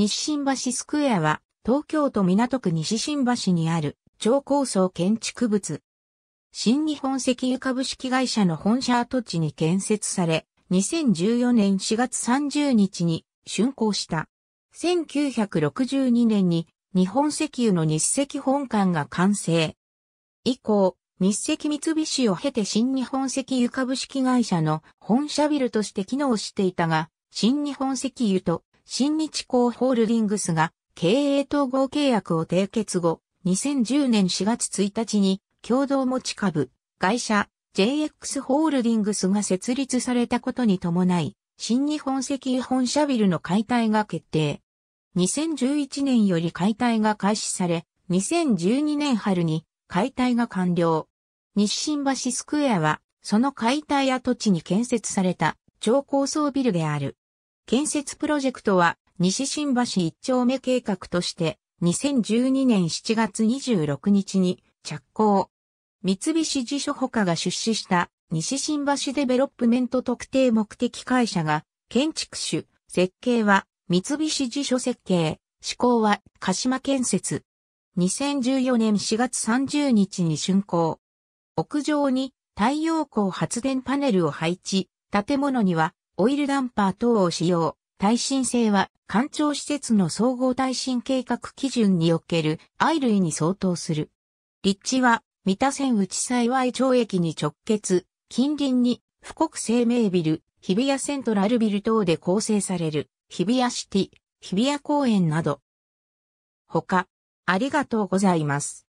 西新橋スクエアは東京都港区西新橋にある超高層建築物。新日本石油株式会社の本社跡地に建設され、2014年4月30日に竣工した。1962年に日本石油の日赤本館が完成。以降、日赤三菱を経て新日本石油株式会社の本社ビルとして機能していたが、新日本石油と新日興ホールディングスが経営統合契約を締結後、2010年4月1日に共同持ち株会社 JX ホールディングスが設立されたことに伴い、新日本石油本社ビルの解体が決定。2011年より解体が開始され、2012年春に解体が完了。西新橋スクエアは、その解体跡地に建設された超高層ビルである。建設プロジェクトは、西新橋1丁目計画として、2012年7月26日に着工。三菱地所他が出資した西新橋デベロップメント特定目的会社が、建築主、設計は三菱地所設計、施工は鹿島建設。2014年4月30日に竣工。屋上に太陽光発電パネルを配置、建物にはオイルダンパー等を使用。耐震性は官庁施設の総合耐震計画基準におけるI類に相当する。立地は三田線内幸町駅に直結、近隣に富国生命ビル、日比谷セントラルビル等で構成される日比谷シティ、日比谷公園など。他、ありがとうございます。